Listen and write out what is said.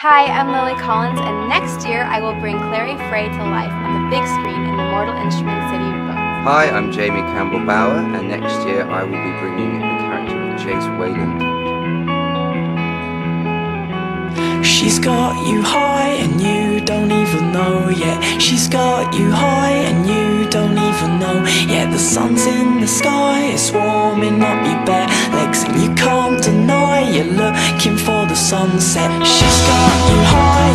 Hi, I'm Lily Collins, and next year I will bring Clary Frey to life on the big screen in the Mortal Instruments City of Bones. Hi, I'm Jamie Campbell Bower, and next year I will be bringing the character of Jace Wayland. She's got you high and you don't even know yet. She's got you high and you don't even know yet. The sun's in the sky, it's warming up your bare legs, and you can't deny you're looking for the sunset. She's got you high.